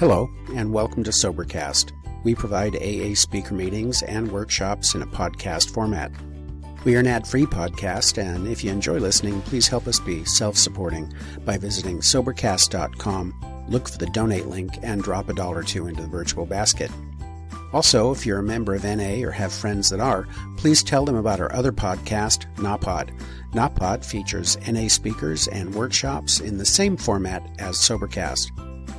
Hello, and welcome to Sobercast. We provide AA speaker meetings and workshops in a podcast format. We are an ad-free podcast, and if you enjoy listening, please help us be self-supporting by visiting Sobercast.com, look for the donate link, and drop $1 or $2 into the virtual basket. Also, if you're a member of NA or have friends that are, please tell them about our other podcast, NAPOD. NAPOD features NA speakers and workshops in the same format as Sobercast.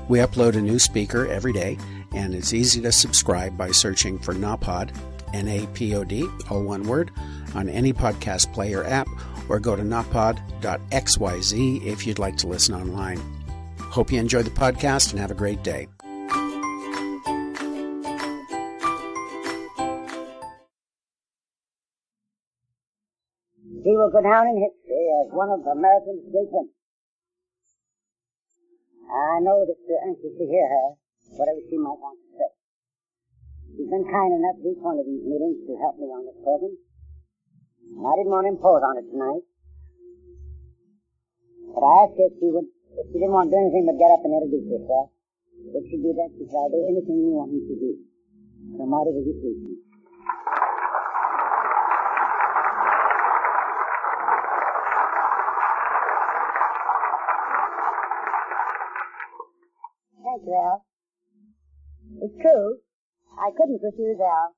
We upload a new speaker every day, and it's easy to subscribe by searching for NAPOD, N-A-P-O-D, all one word, on any podcast player app, or go to napod.xyz if you'd like to listen online. Hope you enjoy the podcast and have a great day. He will go down in history as one of America's great women. I know that you're anxious to hear her, whatever she might want to say. She's been kind enough at each one of these meetings to help me on this program. And I didn't want to impose on her tonight. But I asked her if she didn't want to do anything but get up and introduce herself. Would she do that? She said, I'll do anything you want me to do. So Marty, will you please? Thank you, Al. It's true, I couldn't refuse Al,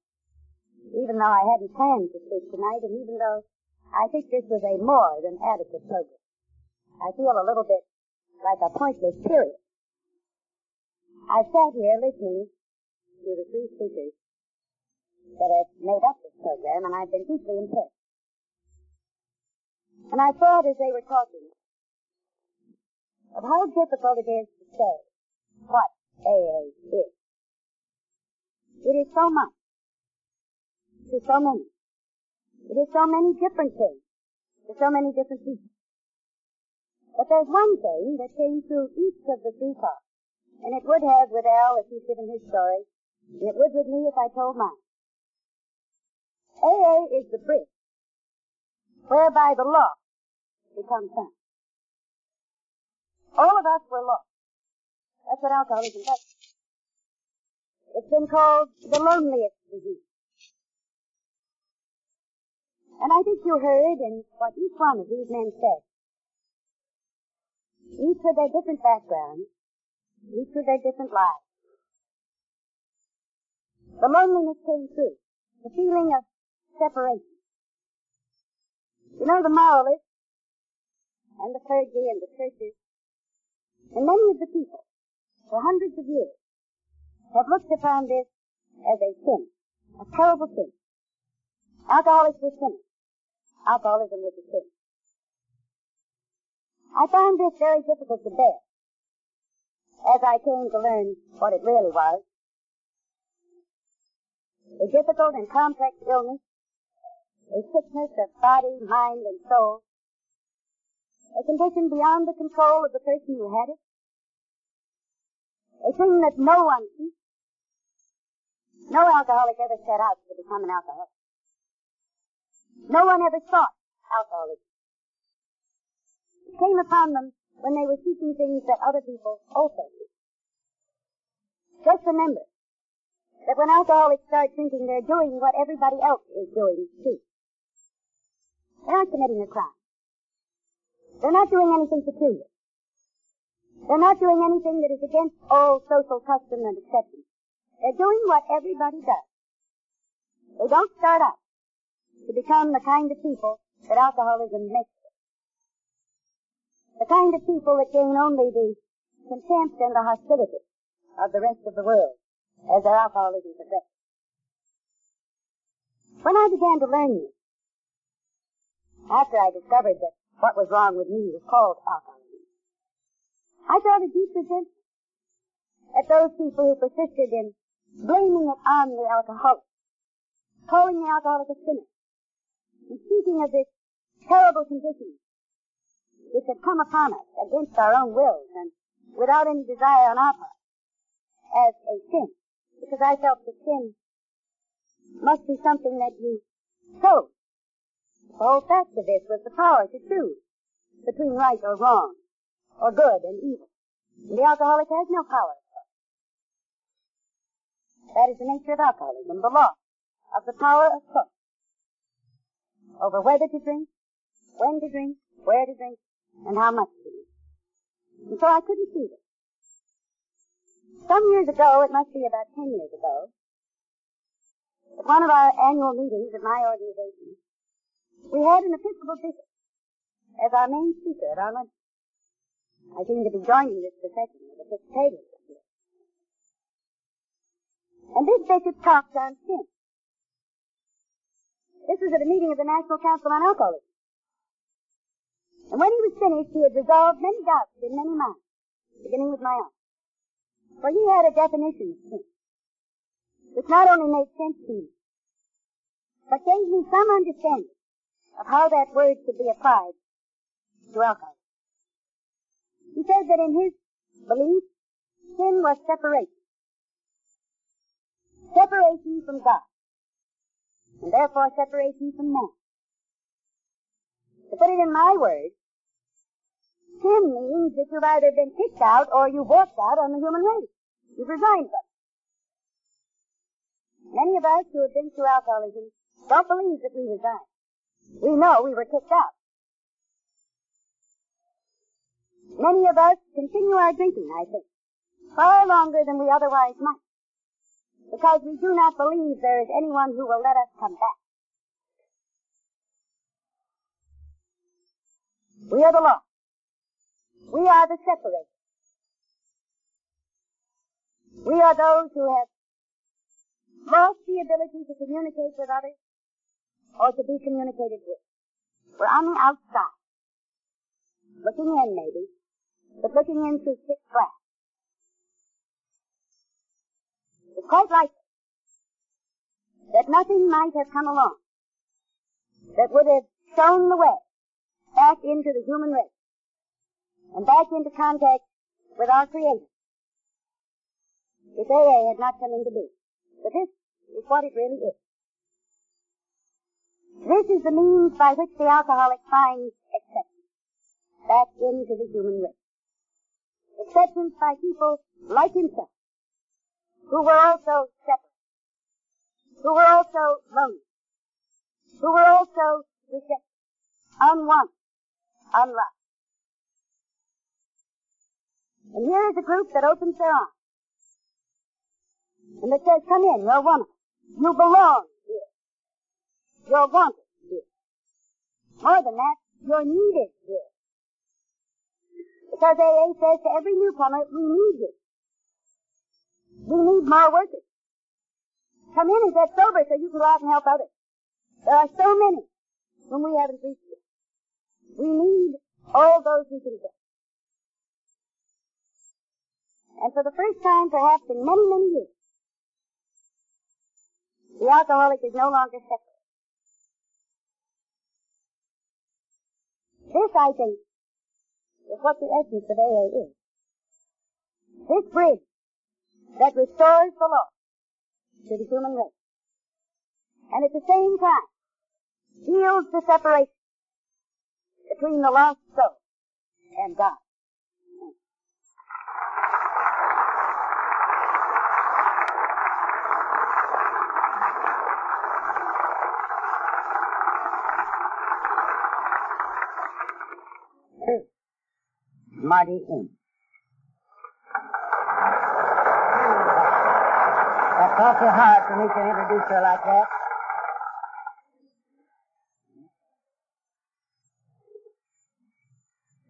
even though I hadn't planned to speak tonight, and even though I think this was a more than adequate program. I feel a little bit like a pointless period. I sat here listening to the three speakers that have made up this program, and I've been deeply impressed. And I thought as they were talking of how difficult it is to say what AA is. It is so much to so many. It is so many different things to so many different people. But there's one thing that came through each of the three talks, and it would have with Al if he's given his story, and it would with me if I told mine. AA is the bridge whereby the lost becomes found. All of us were lost. That's what alcoholism does. It's been called the loneliest disease. And I think you heard in what each one of these men said. Each with their different backgrounds, each with their different lives. The loneliness came through, the feeling of separation. You know, the moralists, and the clergy, and the churches, and many of the people, for hundreds of years, have looked upon this as a sin, a terrible sin. Alcoholics were sinners. Alcoholism was a sin. I found this very difficult to bear, as I came to learn what it really was. A difficult and complex illness, a sickness of body, mind, and soul, a condition beyond the control of the person who had it, a thing that no one sees. No alcoholic ever set out to become an alcoholic. No one ever sought alcoholism. It came upon them when they were seeking things that other people also seek. Just remember that when alcoholics start drinking, they're doing what everybody else is doing too. They're not committing a crime. They're not doing anything peculiar. They're not doing anything that is against all social custom and acceptance. They're doing what everybody does. They don't start out to become the kind of people that alcoholism makes them. The kind of people that gain only the contempt and the hostility of the rest of the world as their alcoholism progresses. When I began to learn this, after I discovered that what was wrong with me was called alcoholism, I felt a deep resentment at those people who persisted in blaming it on the alcoholic, calling the alcoholic a sinner, and speaking of this terrible condition which had come upon us against our own wills and without any desire on our part as a sin, because I felt that sin must be something that you chose. The whole fact of this was the power to choose between right or wrong, or good and evil. And the alcoholic has no power of choice. That is the nature of alcoholism, the loss of the power of choice over whether to drink, when to drink, where to drink, and how much to drink. And so I couldn't see this. Some years ago, it must be about 10 years ago, at one of our annual meetings at my organization, we had an Episcopal Bishop as our main speaker at our lunch. I seem to be joining this procession of Episcopalians. And this bishop talked on sin. This was at a meeting of the National Council on Alcoholism. And when he was finished, he had resolved many doubts in many minds, beginning with my own. For he had a definition of sin, which not only made sense to me, but gave me some understanding of how that word could be applied to alcohol. He said that in his belief, sin was separation. Separation from God, and therefore separation from man. To put it in my words, sin means that you've either been kicked out or you've walked out on the human race. You've resigned from it. Many of us who have been through alcoholism don't believe that we resigned. We know we were kicked out. Many of us continue our drinking, I think, far longer than we otherwise might, because we do not believe there is anyone who will let us come back. We are the lost. We are the separated. We are those who have lost the ability to communicate with others or to be communicated with. We're on the outside, looking in maybe, but looking in through thick glass. It's quite likely that nothing might have come along that would have shown the way back into the human race and back into contact with our Creator if AA had not come into being. But this is what it really is. This is the means by which the alcoholic finds acceptance back into the human race. Acceptance by people like himself, who were also separate, who were also lonely, who were also rejected, unwanted, unloved. And here is a group that opens their arms and that says, come in, you're one of us. You belong here. You're wanted here. More than that, you're needed here. Because AA says to every newcomer, we need you. We need more workers. Come in and get sober so you can go out and help others. There are so many whom we haven't reached yet. We need all those we can get. And for the first time, perhaps in many, many years, the alcoholic is no longer separate. This, I think, is what the essence of AA is. This bridge that restores the law to the human race, and at the same time heals the separation between the lost soul and God. Marty Mann. It's awfully hard for me to introduce her like that.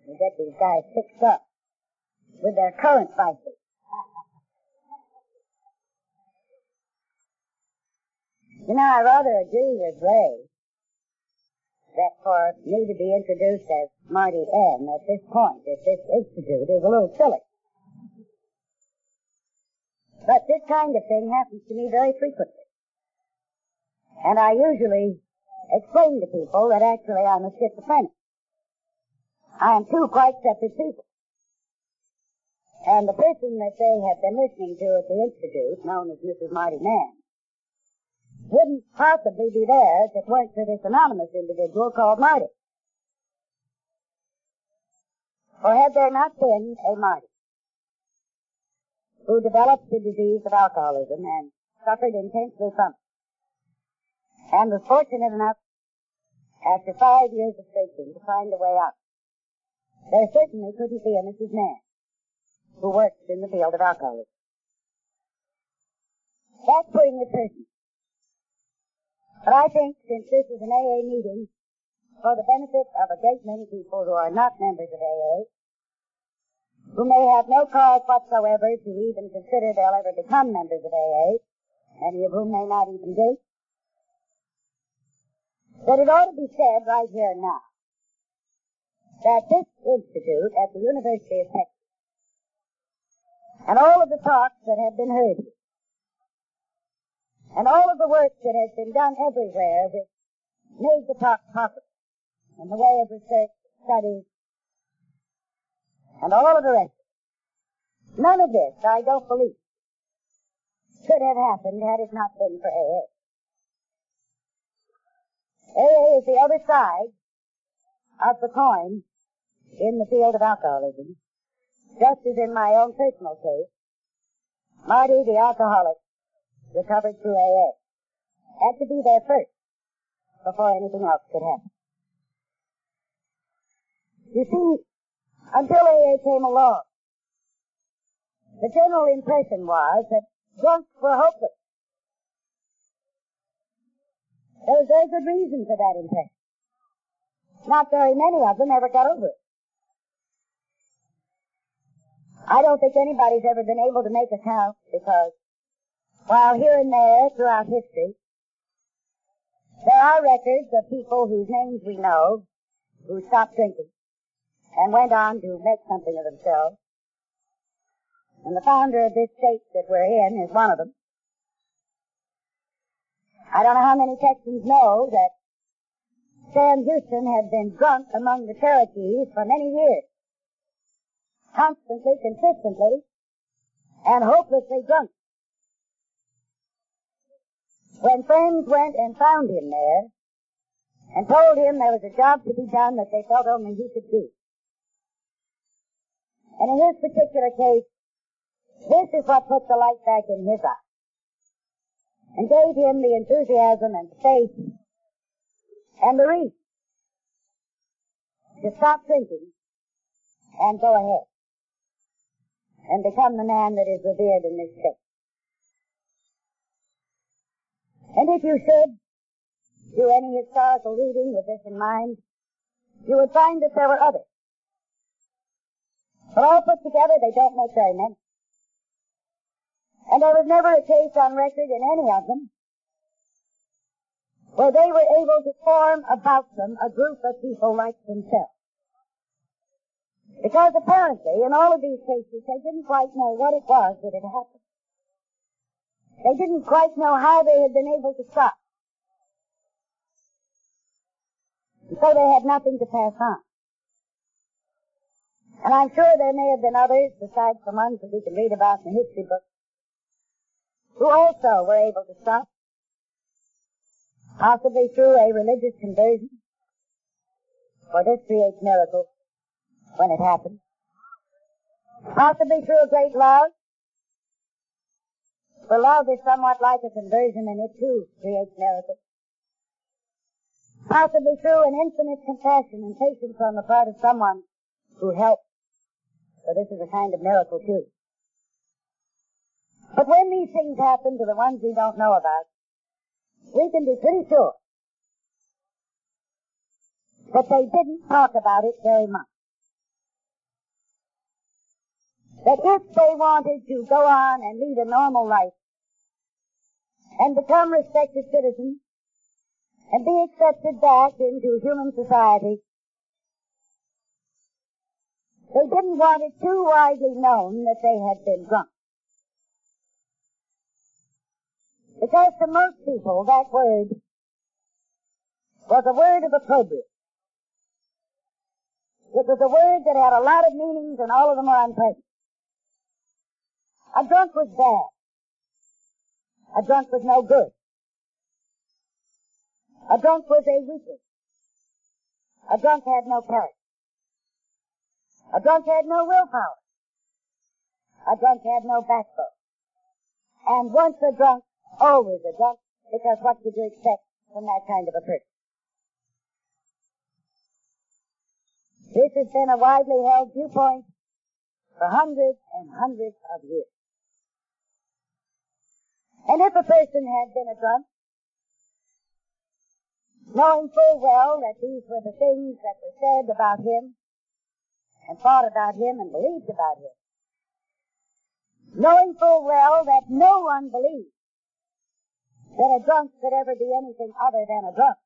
You get these guys fixed up with their current vices. You know, I rather agree with Ray that for me to be introduced as Marty M. at this point, at this institute, is a little silly. But this kind of thing happens to me very frequently. And I usually explain to people that actually I'm a schizophrenic. I am two quite separate people. And the person that they have been listening to at the Institute, known as Mrs. Marty Mann, wouldn't possibly be there if it weren't for this anonymous individual called Marty. Or had there not been a Marty who developed the disease of alcoholism and suffered intensely from it, and was fortunate enough, after 5 years of searching, to find a way out. There certainly couldn't be a Mrs. Mann, who works in the field of alcoholism. That's putting it personally. But I think, since this is an AA meeting, for the benefit of a great many people who are not members of AA, who may have no cause whatsoever to even consider they'll ever become members of AA, many of whom may not even drink, that it ought to be said right here and now that this institute at the University of Texas and all of the talks that have been heard here, and all of the work that has been done everywhere which made the talk possible in the way of research, studies, and all of the rest. None of this, I don't believe, could have happened had it not been for AA. AA is the other side of the coin in the field of alcoholism, just as in my own personal case, Marty the alcoholic recovered through AA. Had to be there first before anything else could happen. You see, until AA came along, the general impression was that drunks were hopeless. There was very good reason for that impression. Not very many of them ever got over it. I don't think anybody's ever been able to make a count, because while here and there throughout history, there are records of people whose names we know who stopped drinking and went on to make something of themselves. And the founder of this state that we're in is one of them. I don't know how many Texans know that Sam Houston had been drunk among the Cherokees for many years. Constantly, consistently, and hopelessly drunk. When friends went and found him there and told him there was a job to be done that they felt only he could do. And in his particular case, this is what put the light back in his eye and gave him the enthusiasm and faith and the reason to stop drinking and go ahead and become the man that is revered in this state. And if you should do any historical reading with this in mind, you would find that there were others. But all put together, they don't make very many. And there was never a case on record in any of them where they were able to form about them a group of people like themselves. Because apparently, in all of these cases, they didn't quite know what it was that had happened. They didn't quite know how they had been able to stop. And so they had nothing to pass on. And I'm sure there may have been others, besides the ones that we can read about in the history books, who also were able to stop, possibly through a religious conversion, for this creates miracles when it happens, possibly through a great love, for love is somewhat like a conversion and it too creates miracles, possibly through an infinite compassion and patience on the part of someone who helped, so this is a kind of miracle too. But when these things happen to the ones we don't know about, we can be pretty sure that they didn't talk about it very much. That if they wanted to go on and lead a normal life and become respected citizens and be accepted back into human society, they didn't want it too widely known that they had been drunk. Because to most people, that word was a word of opprobrium. It was a word that had a lot of meanings and all of them were unpleasant. A drunk was bad. A drunk was no good. A drunk was a weakling. A drunk had no character. A drunk had no willpower. A drunk had no backbone. And once a drunk, always a drunk, because what would you expect from that kind of a person? This has been a widely held viewpoint for hundreds and hundreds of years. And if a person had been a drunk, knowing full well that these were the things that were said about him, and thought about him, and believed about him, knowing full well that no one believed that a drunk could ever be anything other than a drunk,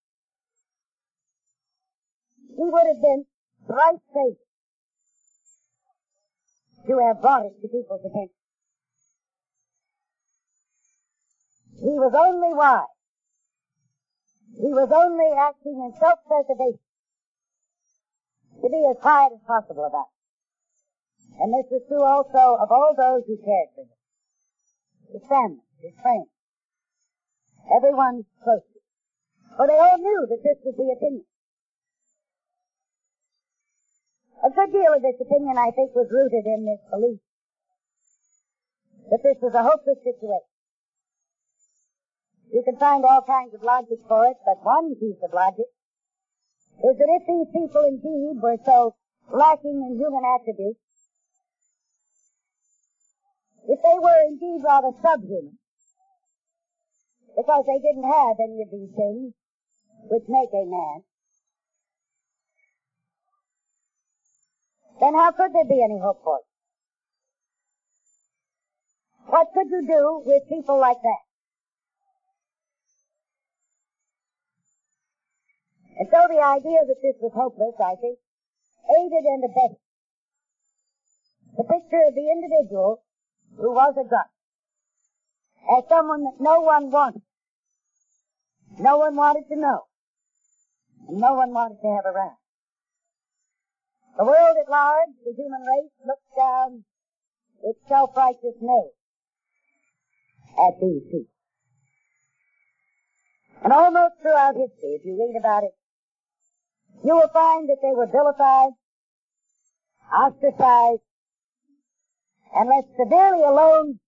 he would have been bright-faced to have brought it to people's attention. He was only wise. He was only acting in self-preservation, to be as quiet as possible about it. And this was true also of all those who cared for him, his family, his friends, everyone close to him. For they all knew that this was the opinion. A good deal of this opinion, I think, was rooted in this belief that this was a hopeless situation. You can find all kinds of logic for it, but one piece of logic is that if these people indeed were so lacking in human attributes, if they were indeed rather subhuman, because they didn't have any of these things which make a man, then how could there be any hope for it? What could you do with people like that? And so the idea that this was hopeless, I think, aided and abetted the picture of the individual who was a drunk as someone that no one wanted. No one wanted to know. And no one wanted to have around. The world at large, the human race, looks down its self-righteous nose at these people. And almost throughout history, if you read about it, you will find that they were vilified, ostracized, and left severely alone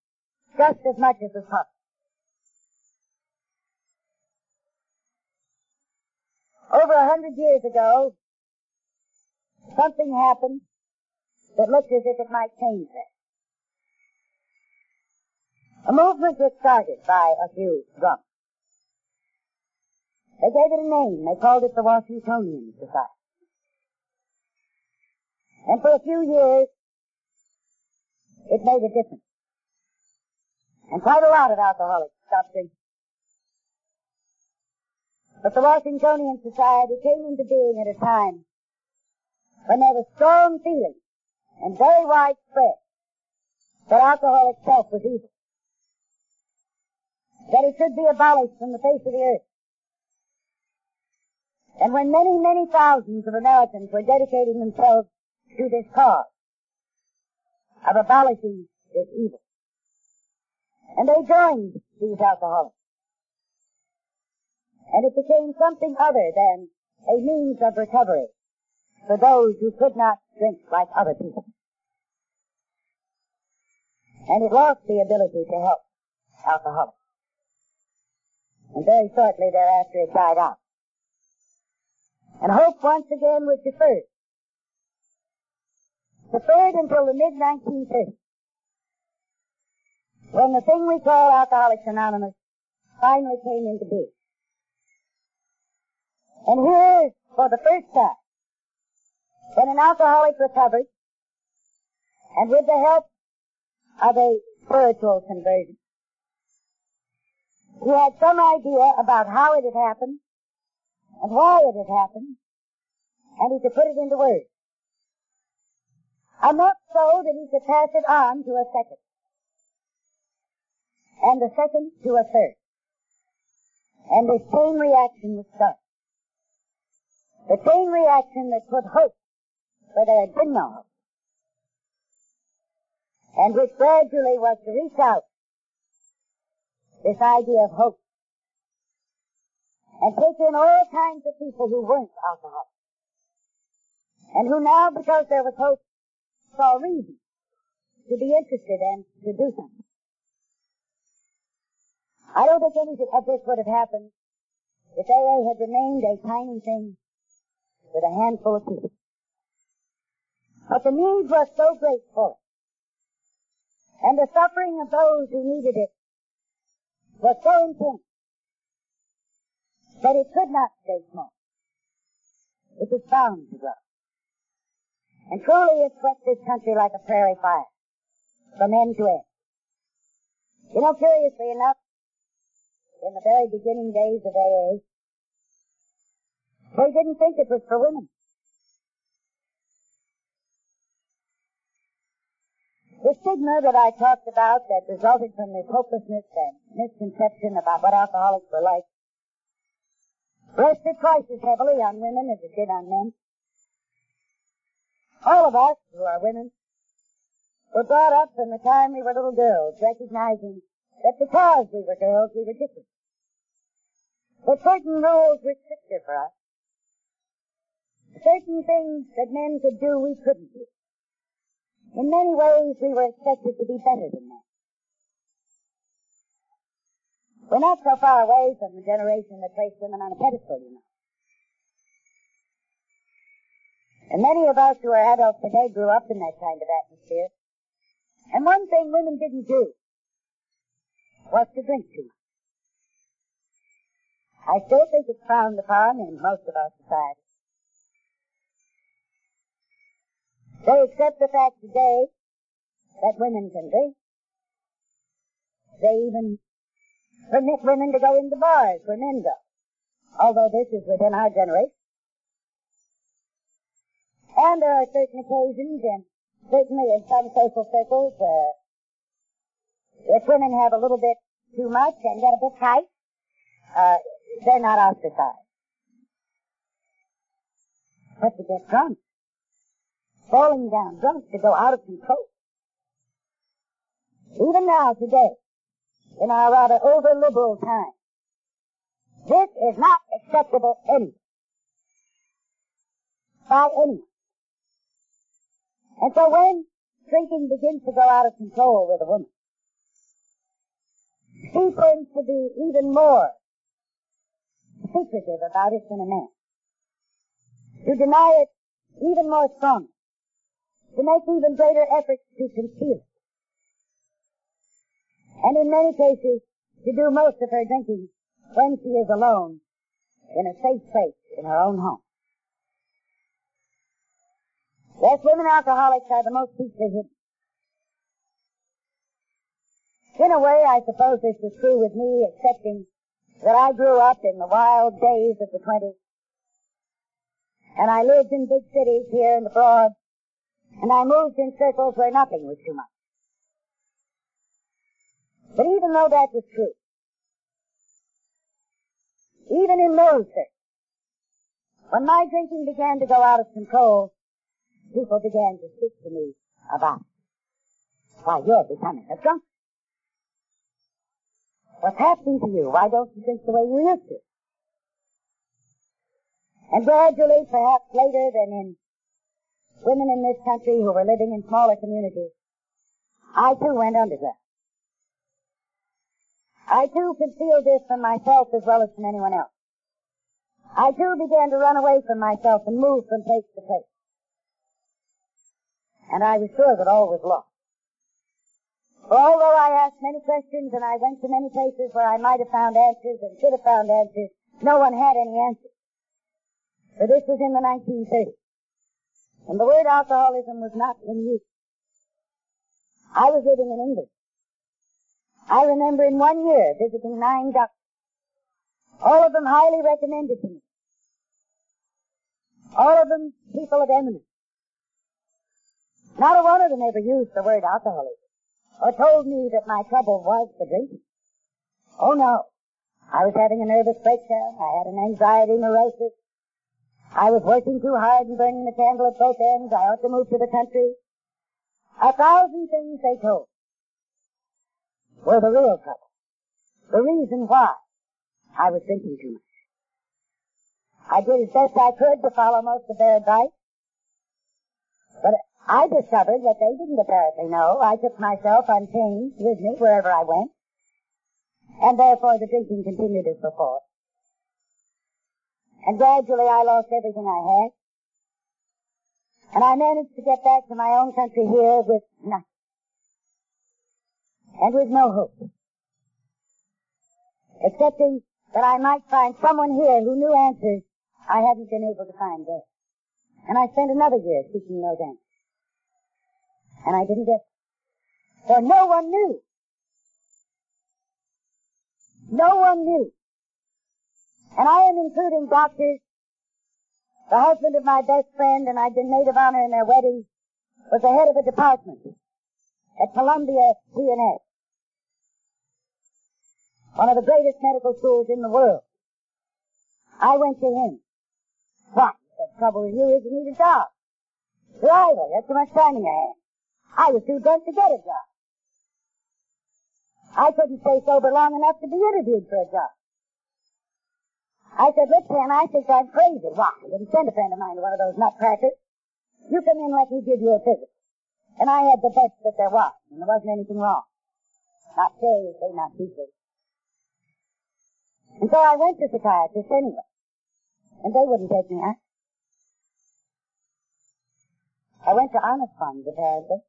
just as much as was possible. Over 100 years ago, something happened that looked as if it might change that. A movement was started by a few drunks. They gave it a name. They called it the Washingtonian Society. And for a few years, it made a difference. And quite a lot of alcoholics stopped drinking. But the Washingtonian Society came into being at a time when there was strong feeling and very widespread that alcohol itself was evil, that it should be abolished from the face of the earth. And when many, many thousands of Americans were dedicating themselves to this cause of abolishing this evil, and they joined these alcoholics, and it became something other than a means of recovery for those who could not drink like other people. And it lost the ability to help alcoholics. And very shortly thereafter it died out. And hope once again was deferred. Deferred until the mid-1930s, when the thing we call Alcoholics Anonymous finally came into being. And here, for the first time, when an alcoholic recovered, and with the help of a spiritual conversion, he had some idea about how it had happened, and why it had happened, and he could put it into words. Enough so that he could pass it on to a second, and the second to a third. And this chain reaction was started. The chain reaction that put hope where there had been no hope, and which gradually was to reach out this idea of hope and take in all kinds of people who weren't alcoholics, and who now, because there was hope, saw reason to be interested and to do something. I don't think anything of this would have happened if AA had remained a tiny thing with a handful of people. But the need was so great for it, and the suffering of those who needed it was so intense that it could not stay small. It was bound to grow. And truly it swept this country like a prairie fire, from end to end. You know, curiously enough, in the very beginning days of AA, they didn't think it was for women. The stigma that I talked about that resulted from this hopelessness and misconception about what alcoholics were like rested twice as heavily on women as it did on men. All of us, who are women, were brought up from the time we were little girls, recognizing that because we were girls, we were different. But certain roles were stricter for us. Certain things that men could do, we couldn't do. In many ways, we were expected to be better than men. We're not so far away from the generation that placed women on a pedestal, you know. And many of us who are adults today grew up in that kind of atmosphere. And one thing women didn't do was to drink too much. I still think it's frowned upon in most of our society. They accept the fact today that women can drink. They even permit women to go into bars where men go, although this is within our generation. And there are certain occasions, and certainly in some social circles, where if women have a little bit too much and get a bit tight, they're not ostracized. But to get drunk, falling down drunk, to go out of control, even now, today, in our rather over-liberal time, this is not acceptable anyway. By anyone. And so when drinking begins to go out of control with a woman, she tends to be even more secretive about it than a man, to deny it even more strongly, to make even greater efforts to conceal it, and in many cases, to do most of her drinking when she is alone in a safe place in her own home. Yes, women alcoholics are the most deeply hidden. In a way, I suppose this was true with me, excepting that I grew up in the wild days of the 20s. And I lived in big cities here and abroad, and I moved in circles where nothing was too much. But even though that was true, even in those circles, when my drinking began to go out of control, people began to speak to me about, why, you're becoming a drunk. What's happening to you? Why don't you drink the way you used to? And gradually, perhaps later than in women in this country who were living in smaller communities, I too went underground. I too concealed this from myself as well as from anyone else. I too began to run away from myself and move from place to place. And I was sure that all was lost. For although I asked many questions and I went to many places where I might have found answers and should have found answers, no one had any answers. For this was in the 1930s. And the word alcoholism was not in use. I was living in England. I remember in 1 year visiting 9 doctors. All of them highly recommended to me. All of them people of eminence. Not a one of them ever used the word alcoholism, or told me that my trouble was the drinking. Oh no. I was having a nervous breakdown. I had an anxiety neurosis. I was working too hard and burning the candle at both ends. I ought to move to the country. 1,000 things they told were the real trouble, the reason why I was drinking too much. I did as best I could to follow most of their advice, but I discovered what they didn't apparently know. I took myself unchanged with me wherever I went. and therefore the drinking continued as before. And gradually I lost everything I had, and I managed to get back to my own country here with nothing, and with no hope, excepting that I might find someone here who knew answers I hadn't been able to find there. And I spent another year seeking those answers. And I didn't get them. For no one knew. No one knew. And I am including doctors. The husband of my best friend, and I'd been maid of honor in their wedding, was the head of a department at Columbia C and S, one of the greatest medical schools in the world. I went to him. What? The trouble with you is you need a job. You're idle. You have too much time in your hands. I was too drunk to get a job. I couldn't stay sober long enough to be interviewed for a job. I said, "Look, Sam, I think I'm crazy. Why? I didn't send a friend of mine to one of those nutcrackers. You come in, let me give you a physical." And I had the best that there was, and there wasn't anything wrong. Not seriously, not deeply. And so I went to psychiatrists anyway, and they wouldn't take me out. I went to honest funds, apparently.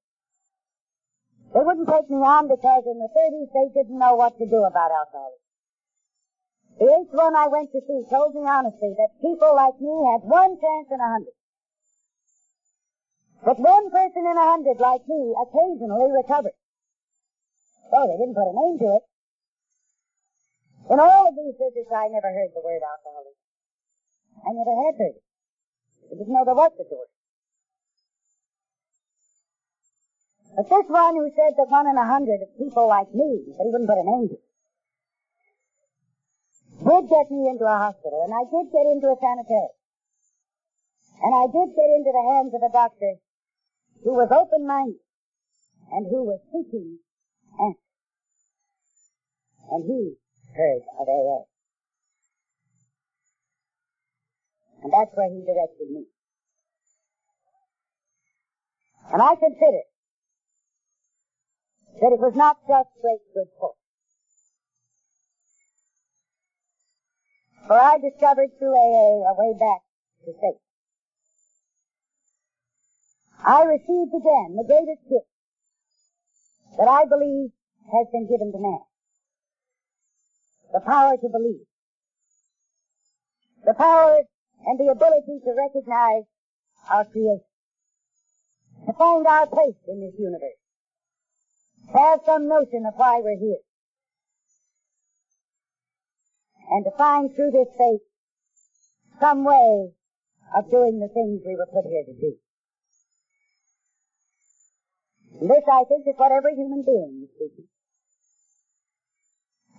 They wouldn't take me on because in the 30s they didn't know what to do about alcoholism. The eighth one I went to see told me honestly that people like me had one chance in 100. But one person in 100 like me occasionally recovered. Oh, they didn't put a name to it. In all of these visits, I never heard the word alcoholism. I never had heard it. I didn't know there was such a word. But this one who said that 1 in 100 of people like me, but he wouldn't put a name to it, did get me into a hospital, and I did get into a sanitarium. And I did get into the hands of a doctor who was open-minded and who was seeking answers. And he heard of AA. And that's where he directed me. And I considered that it was not just great good fortune. For I discovered through AA a way back to faith. I received again the greatest gift that I believe has been given to man. The power to believe. The power and the ability to recognize our creation. To find our place in this universe. Have some notion of why we're here. And to find through this faith some way of doing the things we were put here to do. And this, I think, is what every human being is seeking.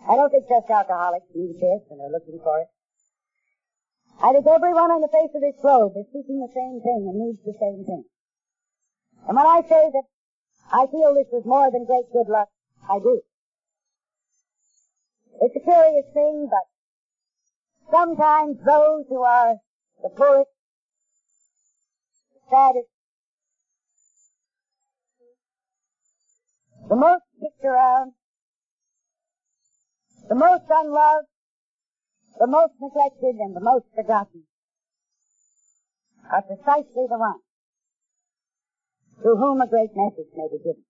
I don't think just alcoholics need this and are looking for it. I think everyone on the face of this globe is seeking the same thing and needs the same thing. And when I say that I feel this was more than great good luck, I do. It's a curious thing, but sometimes those who are the poorest, the saddest, the most kicked around, the most unloved, the most neglected, and the most forgotten are precisely the ones to whom a great message may be given.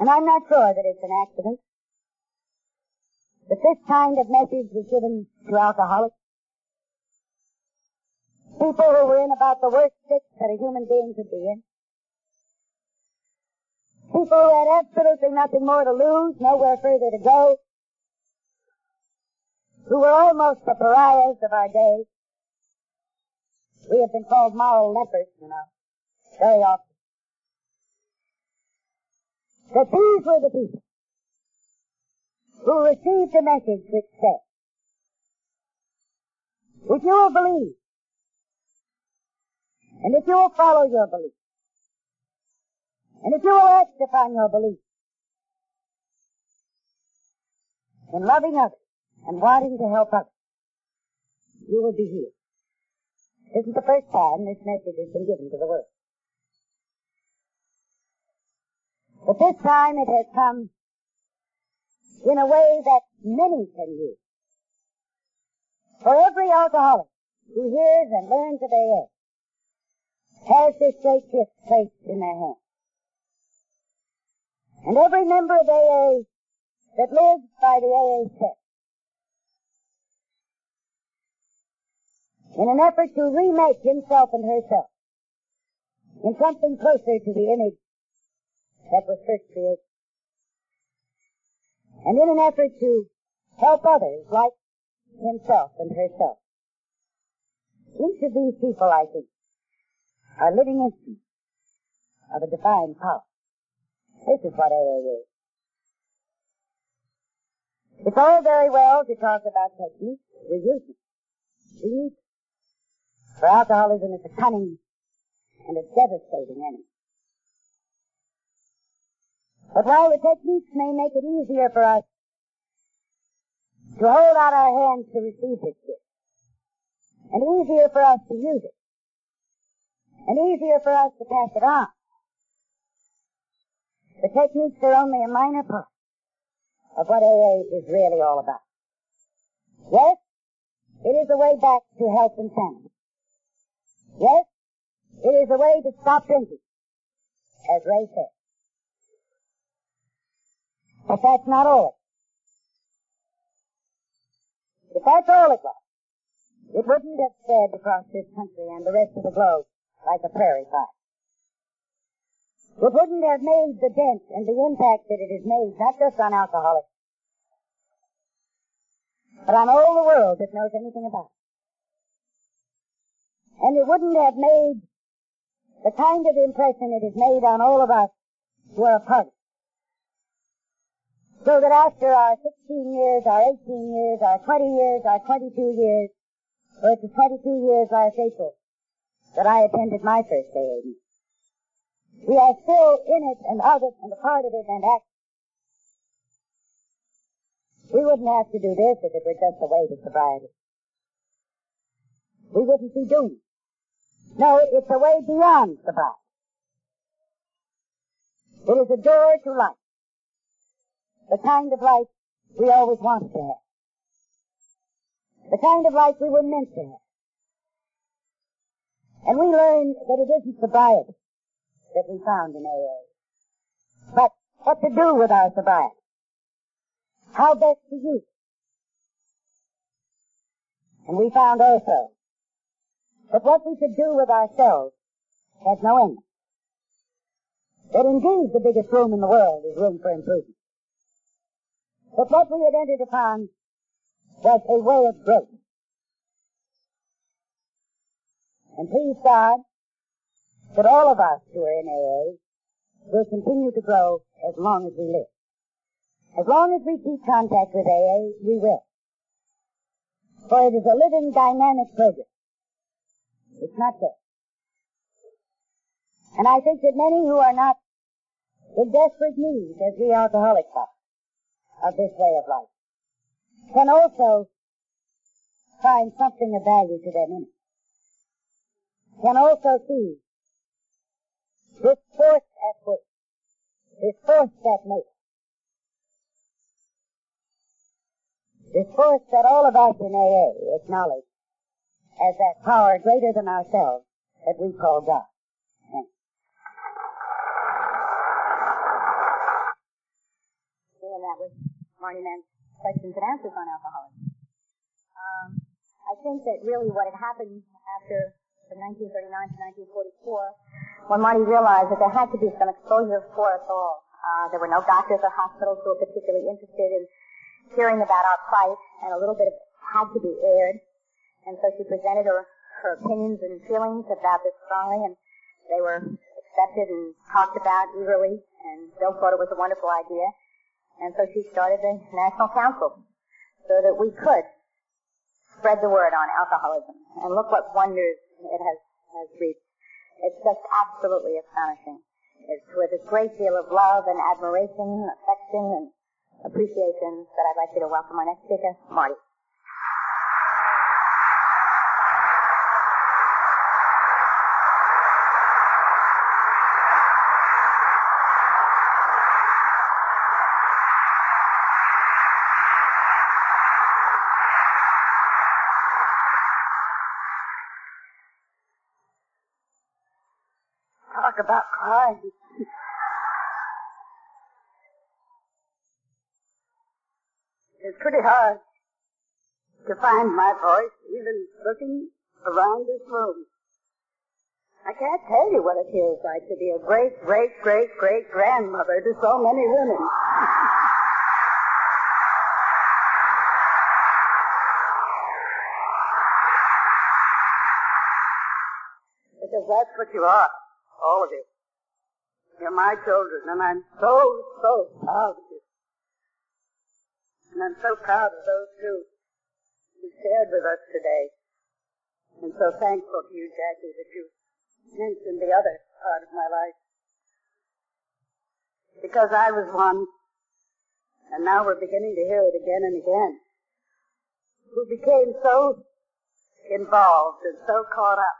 And I'm not sure that it's an accident that this kind of message was given to alcoholics, people who were in about the worst fix that a human being could be in, people who had absolutely nothing more to lose, nowhere further to go, who were almost the pariahs of our day. We have been called moral lepers, you know, very often. That these were the people who received the message which said, if you will believe, and if you will follow your belief, and if you will act upon your belief, in loving others and wanting to help others, you will be healed. This is the first time this message has been given to the world. But this time it has come in a way that many can use. For every alcoholic who hears and learns of AA has this great gift placed in their hands. And every member of AA that lives by the AA test, in an effort to remake himself and herself in something closer to the image that was first created, and in an effort to help others like himself and herself. Each of these people, I think, are living instruments of a divine power. This is what AA is. It's all very well to talk about techniques. We use them. We use them. For alcoholism is a cunning and a devastating enemy. But while the techniques may make it easier for us to hold out our hands to receive this gift, and easier for us to use it, and easier for us to pass it on, the techniques are only a minor part of what AA is really all about. Yes, it is a way back to health and sanity. Yes, it is a way to stop drinking, as Ray said. But that's not all. If that's all it was, it wouldn't have spread across this country and the rest of the globe like a prairie fire. It wouldn't have made the dent and the impact that it has made, not just on alcoholics, but on all the world that knows anything about it. And it wouldn't have made the kind of impression it has made on all of us who are a part of it. So that after our 16 years, our 18 years, our 20 years, our 22 years, or it was 22 years last April that I attended my first AA meeting, we are still in it and of it and a part of it and active. We wouldn't have to do this if it were just a way to sobriety. We wouldn't be doing it. No, it's a way beyond sobriety. It is a door to life. The kind of life we always wanted to have. The kind of life we were meant to have. And we learned that it isn't sobriety that we found in AA, but what to do with our sobriety. How best to use it. And we found also that what we should do with ourselves has no end. That indeed the biggest room in the world is room for improvement. But what we had entered upon was a way of growth. And please God, that all of us who are in AA will continue to grow as long as we live. As long as we keep contact with AA, we will. For it is a living, dynamic program. It's not dead. And I think that many who are not in desperate need, as we alcoholics are, of this way of life, can also find something of value to them in it. Can also see this force at work, this force that makes, this force that all of us in AA acknowledge as that power greater than ourselves that we call God. And that was Marty Mann's questions and answers on alcoholism. I think that really what had happened after from 1939 to 1944, when Marty realized that there had to be some exposure for us all. There were no doctors or hospitals who were particularly interested in hearing about our plight, and a little bit of it had to be aired. And so she presented her opinions and feelings about this strongly, and they were accepted and talked about eagerly, and Bill thought it was a wonderful idea. And so she started the National Council so that we could spread the word on alcoholism. And look what wonders it has reached. It's just absolutely astonishing. It's with a great deal of love and admiration, affection, and appreciation that I'd like you to welcome our next speaker, Marty. about crying. It's pretty hard to find my voice, even looking around this room. I can't tell you what it feels like to be a great, great, great, great grandmother to so many women. Because that's what you are, all of you. You're my children, and I'm so, so proud of you. And I'm so proud of those two who shared with us today. And so thankful to you, Jackie, that you mentioned the other part of my life. Because I was one, and now we're beginning to hear it again and again, who became so involved and so caught up,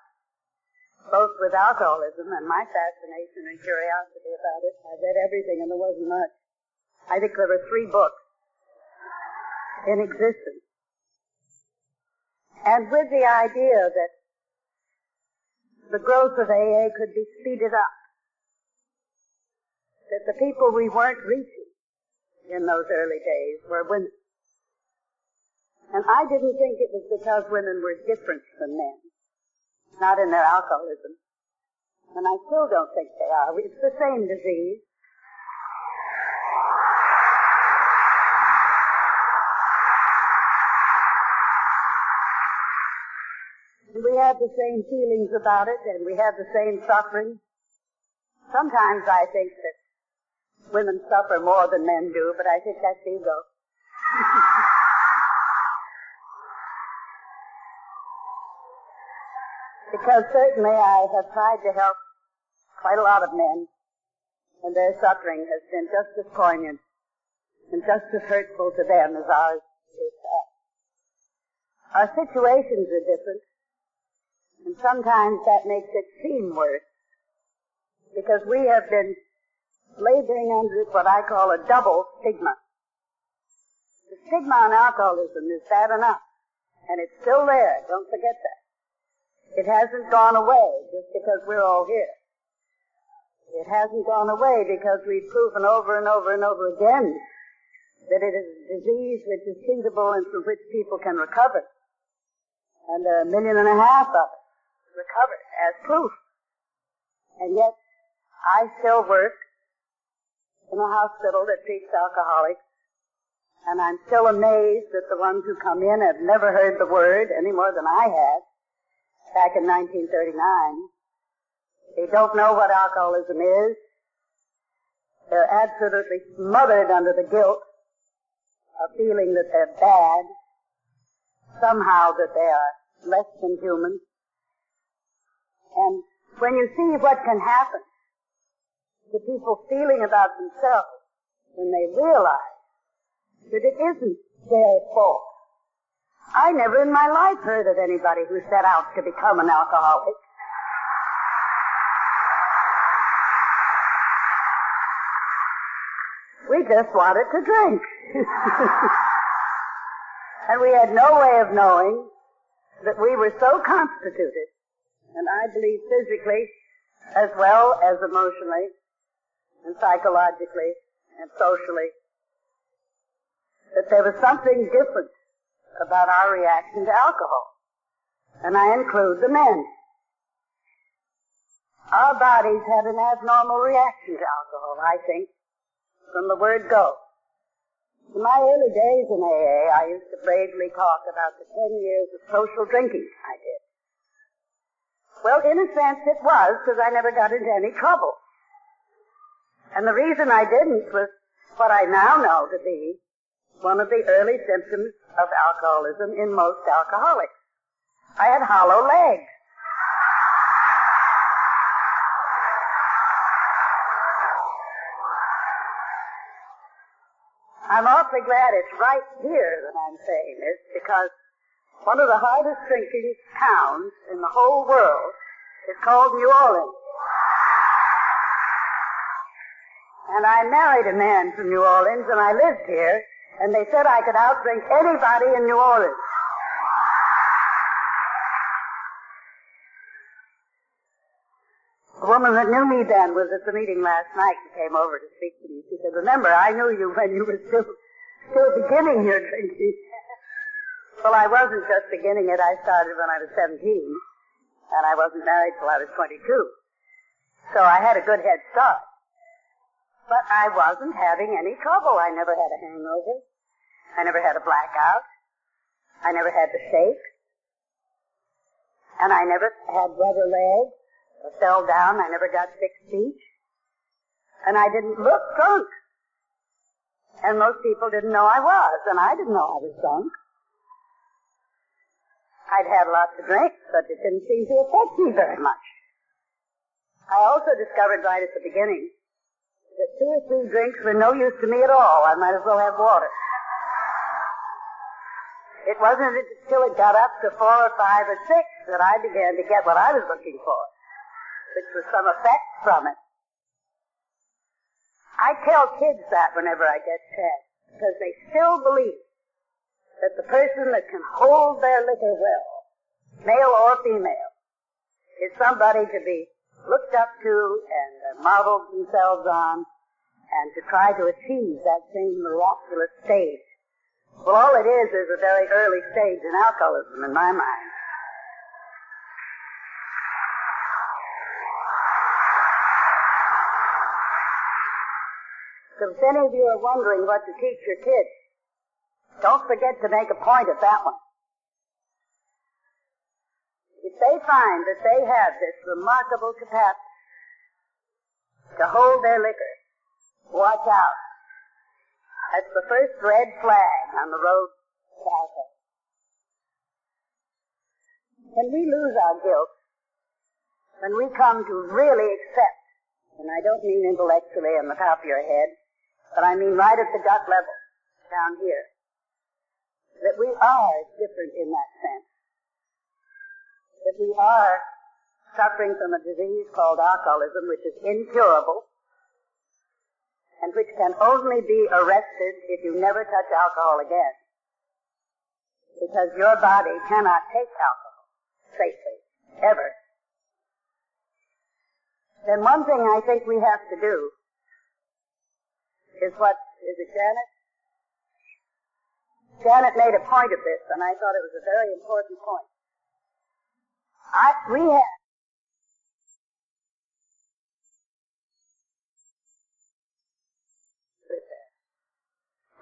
both with alcoholism and my fascination and curiosity about it. I read everything, and there wasn't much. I think there were 3 books in existence. And with the idea that the growth of AA could be speeded up, that the people we weren't reaching in those early days were women. And I didn't think it was because women were different from men, not in their alcoholism. And I still don't think they are. It's the same disease. We have the same feelings about it, and we have the same suffering. Sometimes I think that women suffer more than men do, but I think that's ego. Because certainly I have tried to help quite a lot of men, and their suffering has been just as poignant and just as hurtful to them as ours is to us. Our situations are different. And sometimes that makes it seem worse, because we have been laboring under what I call a double stigma. The stigma on alcoholism is bad enough, and it's still there. Don't forget that. It hasn't gone away just because we're all here. It hasn't gone away because we've proven over and over and over again that it is a disease which is treatable and from which people can recover. And 1.5 million of us recovered as proof. And yet, I still work in a hospital that treats alcoholics, and I'm still amazed that the ones who come in have never heard the word any more than I had back in 1939. They don't know what alcoholism is. They're absolutely smothered under the guilt of feeling that they're bad, somehow that they are less than human. And when you see what can happen to people feeling about themselves when they realize that it isn't their fault. I never in my life heard of anybody who set out to become an alcoholic. We just wanted to drink. And we had no way of knowing that we were so constituted, and I believe physically as well as emotionally and psychologically and socially, that there was something different about our reaction to alcohol. And I include the men. Our bodies had an abnormal reaction to alcohol, I think, from the word go. In my early days in AA, I used to bravely talk about the 10 years of social drinking I did. Well, in a sense, it was, because I never got into any trouble. And the reason I didn't was what I now know to be one of the early symptoms of alcoholism in most alcoholics. I had hollow legs. I'm awfully glad it's right here that I'm saying this, because one of the hardest drinking towns in the whole world is called New Orleans. And I married a man from New Orleans, and I lived here, and they said I could outdrink anybody in New Orleans. woman that knew me then was at the meeting last night and came over to speak to me. She said, remember, I knew you when you were still beginning your drinking. Well, I wasn't just beginning it. I started when I was 17, and I wasn't married till I was 22. So I had a good head start. But I wasn't having any trouble. I never had a hangover. I never had a blackout. I never had the shake. And I never had rubber legs or fell down. I never got sick feet. And I didn't look drunk. And most people didn't know I was, and I didn't know I was drunk. I'd had lots of drinks, but it didn't seem to affect me very much. I also discovered right at the beginning that 2 or 3 drinks were no use to me at all. I might as well have water. It wasn't until it got up to 4 or 5 or 6 that I began to get what I was looking for, which was some effect from it. I tell kids that whenever I get chance, because they still believe that the person that can hold their liquor well, male or female, is somebody to be looked up to and modeled themselves on and to try to achieve that same miraculous stage. Well, all it is a very early stage in alcoholism, in my mind. So if any of you are wondering what to teach your kids, don't forget to make a point of that one. If they find that they have this remarkable capacity to hold their liquor, watch out. That's the first red flag on the road to alcohol. When we lose our guilt, when we come to really accept, and I don't mean intellectually on the top of your head, but I mean right at the gut level, down here, that we are different in that sense, that we are suffering from a disease called alcoholism, which is incurable, and which can only be arrested if you never touch alcohol again. Because your body cannot take alcohol safely, ever. Then one thing I think we have to do is what, is it Janet? Janet made a point of this, and I thought it was a very important point. We have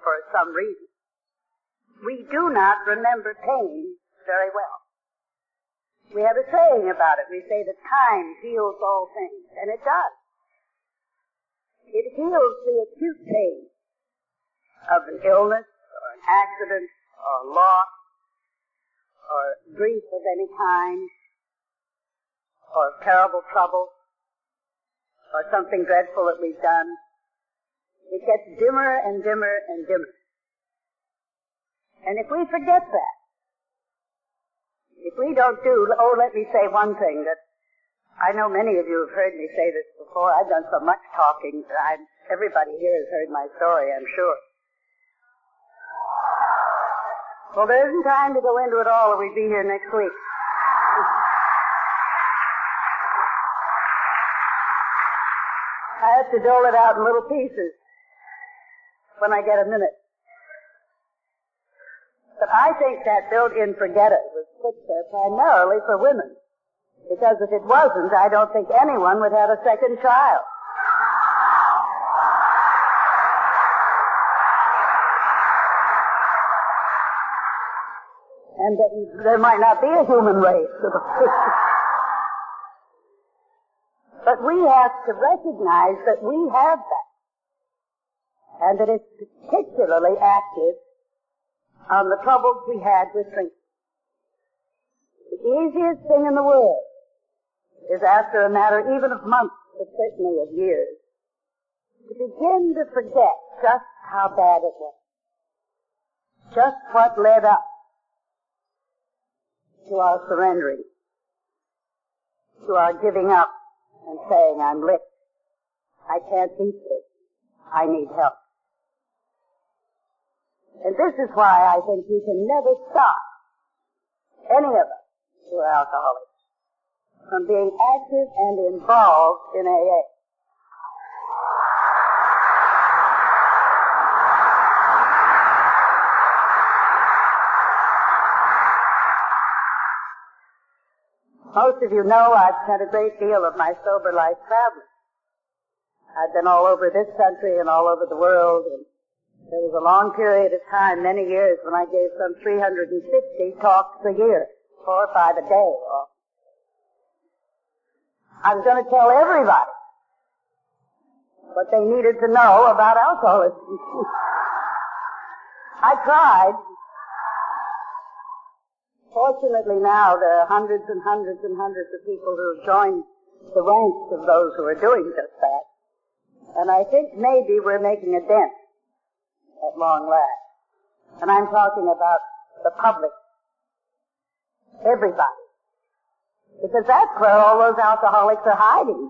for some reason. We do not remember pain very well. We have a saying about it. We say that time heals all things, and it does. It heals the acute pain of an illness or an accident or loss or grief of any kind or terrible trouble or something dreadful that we've done. It gets dimmer and dimmer and dimmer. And if we forget that, if we don't do, oh, let me say one thing that I know many of you have heard me say this before. I've done so much talking that everybody here has heard my story, I'm sure. Well, there isn't time to go into it all, or we'd be here next week. I have to dole it out in little pieces when I get a minute. But I think that built-in forgetter was put there primarily for women, because if it wasn't, I don't think anyone would have a second child. And that there might not be a human race. But we have to recognize that we have that, and that it's particularly active on the troubles we had with drinking. The easiest thing in the world is, after a matter even of months, but certainly of years, to begin to forget just how bad it was, just what led up to our surrendering, to our giving up and saying, I'm licked, I can't beat this, I need help. And this is why I think we can never stop, any of us who are alcoholics, from being active and involved in AA. Most of you know I've spent a great deal of my sober life traveling. I've been all over this country and all over the world, and there was a long period of time, many years, when I gave some 360 talks a year, 4 or 5 a day. I was going to tell everybody what they needed to know about alcoholism. I tried. Fortunately now, there are hundreds and hundreds and hundreds of people who have joined the ranks of those who are doing just that. And I think maybe we're making a dent at long last. And I'm talking about the public. Everybody. Because that's where all those alcoholics are hiding.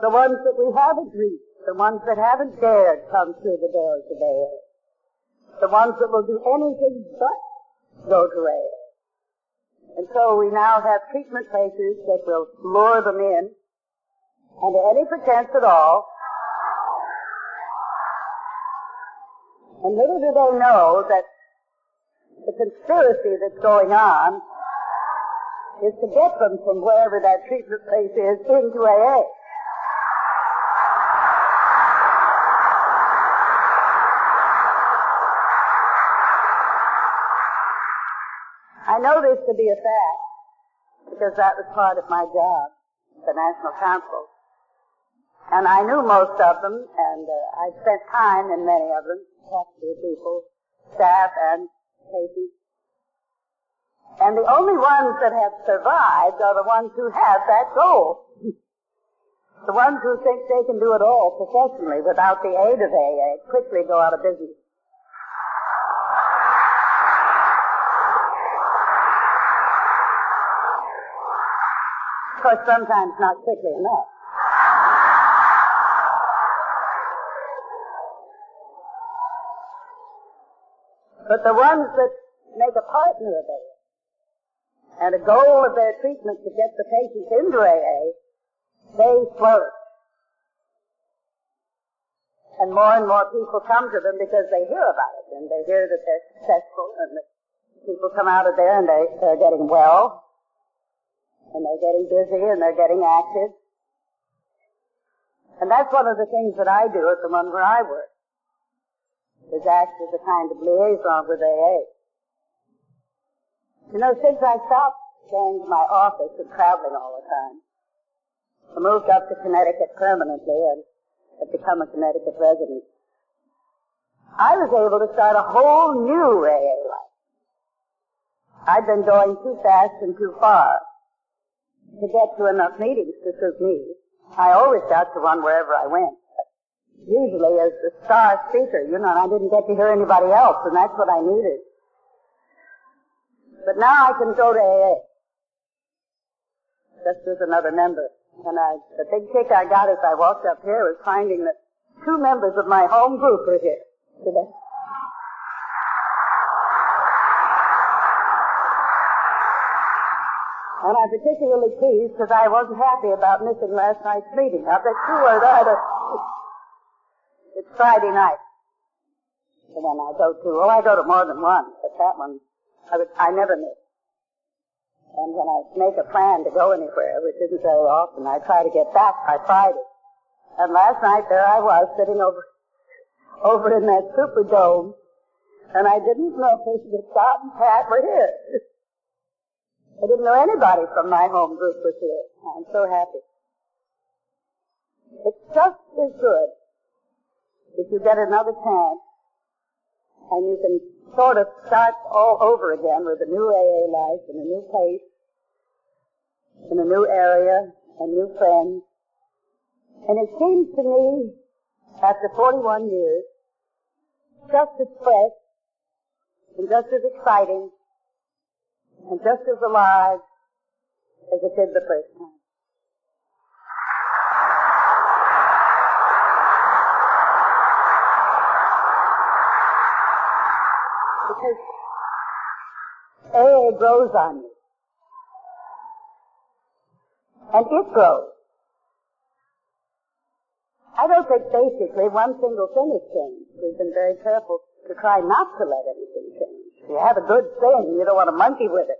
The ones that we haven't reached, the ones that haven't dared come through the doors of AA, the ones that will do anything but go to AA. And so we now have treatment places that will lure them in under any pretense at all. And little do they know that the conspiracy that's going on is to get them from wherever that treatment place is into AA. I know this to be a fact because that was part of my job at the National Council. And I knew most of them, and I spent time in many of them, talking to people, staff and patients. And the only ones that have survived are the ones who have that goal. The ones who think they can do it all professionally without the aid of AA quickly go out of business. Of course, sometimes not quickly enough. But the ones that make a partner of AA and a goal of their treatment to get the patients into AA, they flourish. And more people come to them because they hear about it, and they hear that they're successful, and that people come out of there and they're getting well. And they're getting busy, and they're getting active. And that's one of the things that I do at the one where I work, is act as a kind of liaison with AA. You know, since I stopped going to my office and traveling all the time, I moved up to Connecticut permanently and have become a Connecticut resident, I was able to start a whole new AA life. I'd been going too fast and too far to get to enough meetings to suit me. I always got to one wherever I went. But usually as the star speaker, you know, and I didn't get to hear anybody else, and that's what I needed. But now I can go to AA, just as another member. And the big kick I got as I walked up here was finding that 2 members of my home group are here today. And I'm particularly pleased because I wasn't happy about missing last night's meeting. I bet you were there. It's Friday night, the one I go to. Well, I go to more than one, but that one I never miss. And when I make a plan to go anywhere, which isn't very often, I try to get back by Friday. And last night there I was sitting over in that Superdome, and I didn't know if Scott and Pat were here. I didn't know anybody from my home group was here. I'm so happy. It's just as good if you get another chance and you can sort of start all over again with a new AA life in a new place, in a new area, and new friends. And it seems to me, after 41 years, just as fresh and just as exciting and just as alive as it did the first time. because AA grows on you. And it grows. I don't think basically one single thing has changed. We've been very careful to try not to let anything change. If you have a good thing, you don't want to monkey with it.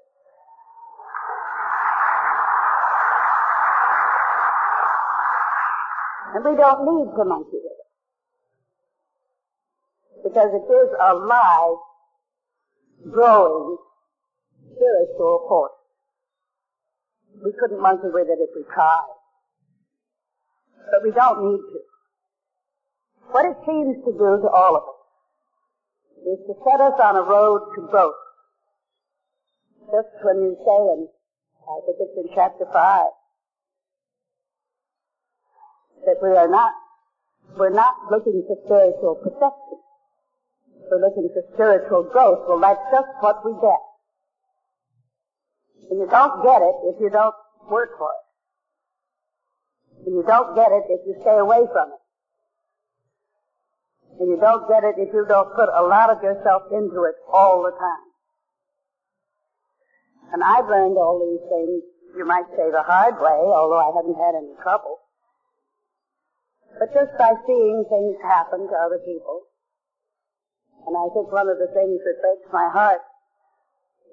And we don't need to monkey with it. Because it is a live, growing, spiritual force. We couldn't monkey with it if we tried. But we don't need to. What it seems to do to all of us is to set us on a road to growth. Just when you say, and I think it's in chapter 5, that we're not looking for spiritual perfection. We're looking for spiritual growth. Well, that's just what we get. And you don't get it if you don't work for it. And you don't get it if you stay away from it. And you don't get it if you don't put a lot of yourself into it all the time. And I've learned all these things, you might say the hard way, although I haven't had any trouble. But just by seeing things happen to other people, and I think one of the things that breaks my heart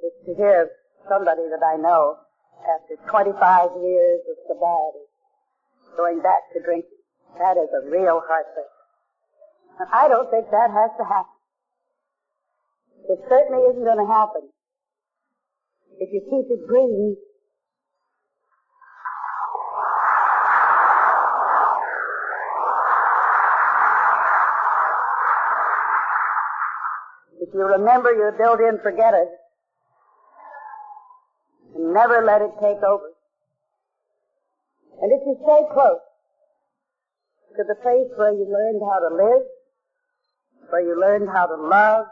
is to hear somebody that I know, after 25 years of sobriety, going back to drinking. That is a real heartbreaker. And I don't think that has to happen. It certainly isn't going to happen if you keep it green. If you remember your built-in forgetters, and never let it take over. And if you stay close to the place where you learned how to live, where you learned how to love,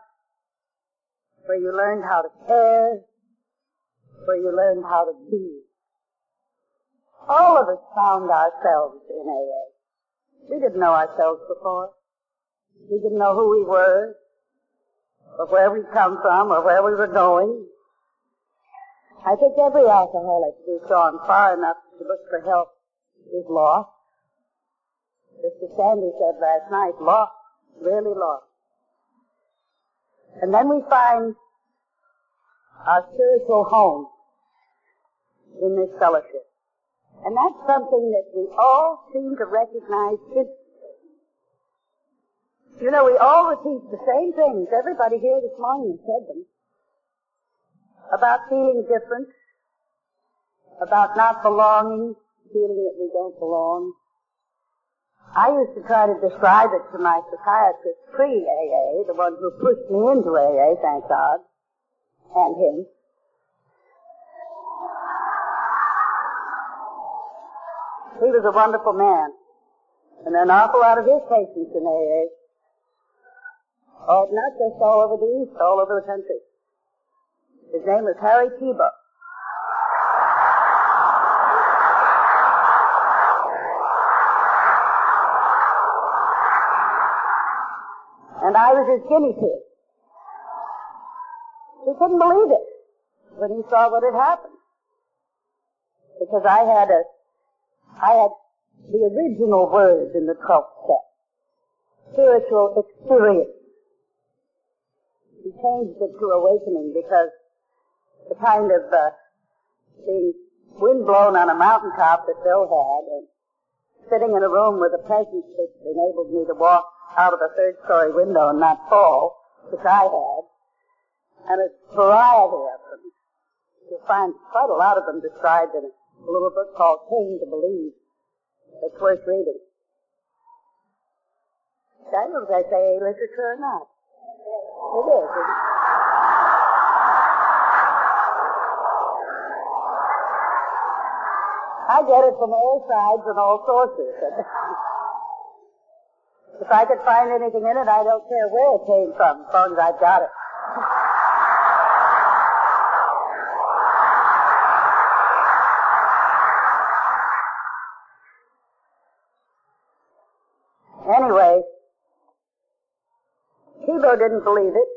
where you learned how to care, where you learned how to be. All of us found ourselves in AA. We didn't know ourselves before. We didn't know who we were, or where we come from, or where we were going. I think every alcoholic who's gone far enough to look for help is lost. Mr. Sandy said last night, lost, really lost. And then we find our spiritual home in this fellowship. And that's something that we all seem to recognize instantly. You know, we all repeat the same things. Everybody here this morning said them. About feeling different, about not belonging, feeling that we don't belong. I used to try to describe it to my psychiatrist pre-AA, the one who pushed me into AA, thank God, and him. He was a wonderful man, and an awful lot of his patients in AA. Oh, not just all over the East, all over the country. His name was Harry Tiebout. And I was his guinea pig. He couldn't believe it when he saw what had happened. Because I had the original words in the 12th step. Spiritual experience. He changed it to awakening because the kind of being windblown on a mountaintop that Bill had and sitting in a room with a presence that enabled me to walk out of a third-story window and not fall, which I had, and a variety of them. You'll find quite a lot of them described in a little book called Came to Believe. That's worth reading. I don't know if that's AA literature or not. It is. I get it from all sides and all sources. If I could find anything in it, I don't care where it came from, as long as I've got it. Anyway, Tiebout didn't believe it,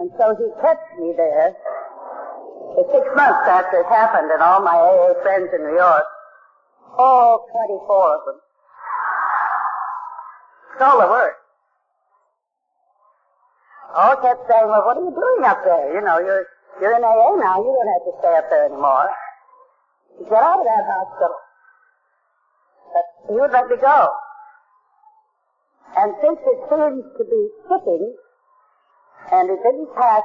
and so so he kept me there for 6 months after it happened, and all my AA friends in New York, all 24 of them. It's all the work. All kept saying, well, what are you doing up there? You know, you're in AA now. You don't have to stay up there anymore. Get out of that hospital. But he would let me go. And since it seemed to be sticking, and it didn't pass,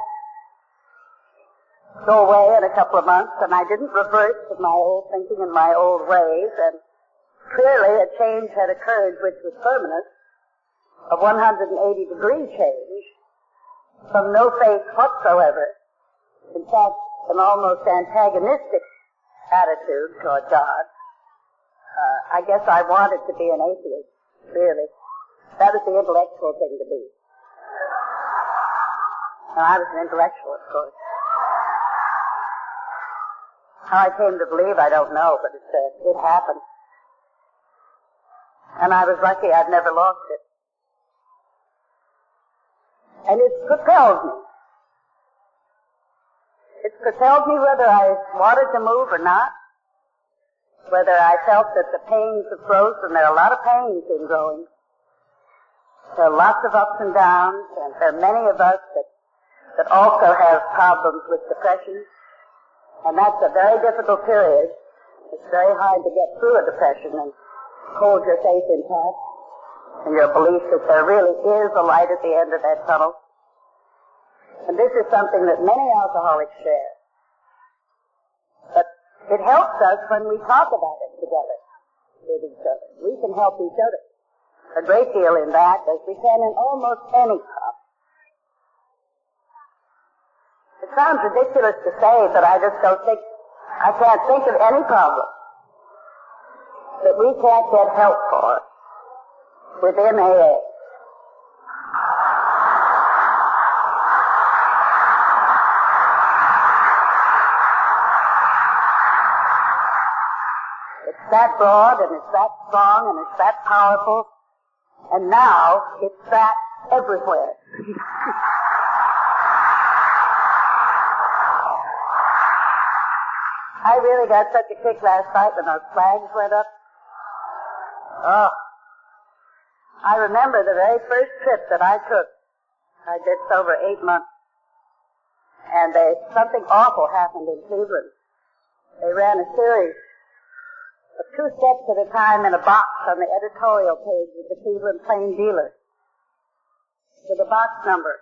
go away in a couple of months, and I didn't revert to my old thinking and my old ways, and clearly a change had occurred which was permanent, a 180-degree change, from no faith whatsoever, in fact, an almost antagonistic attitude toward God. I guess I wanted to be an atheist, really. That was the intellectual thing to be. And I was an intellectual, of course. How I came to believe, I don't know, but it happened. And I was lucky I'd never lost it. And it's propelled me. It's propelled me whether I wanted to move or not, whether I felt that the pains of growth, and there are a lot of pains in growing. There are lots of ups and downs, and there are many of us that also have problems with depression. And that's a very difficult period. It's very hard to get through a depression and hold your faith intact and your belief that there really is a light at the end of that tunnel. And this is something that many alcoholics share. But it helps us when we talk about it together with each other. We can help each other a great deal in that, as we can in almost any problem. It sounds ridiculous to say, but I just don't think, I can't think of any problem that we can't get help for within AA. It's that broad, and it's that strong, and it's that powerful, and now it's that everywhere. I really got such a kick last night when those flags went up. Oh. I remember the very first trip that I took. I did sober 8 months. And something awful happened in Cleveland. They ran a series of 2 steps at a time in a box on the editorial page of the Cleveland Plain Dealer with a box number.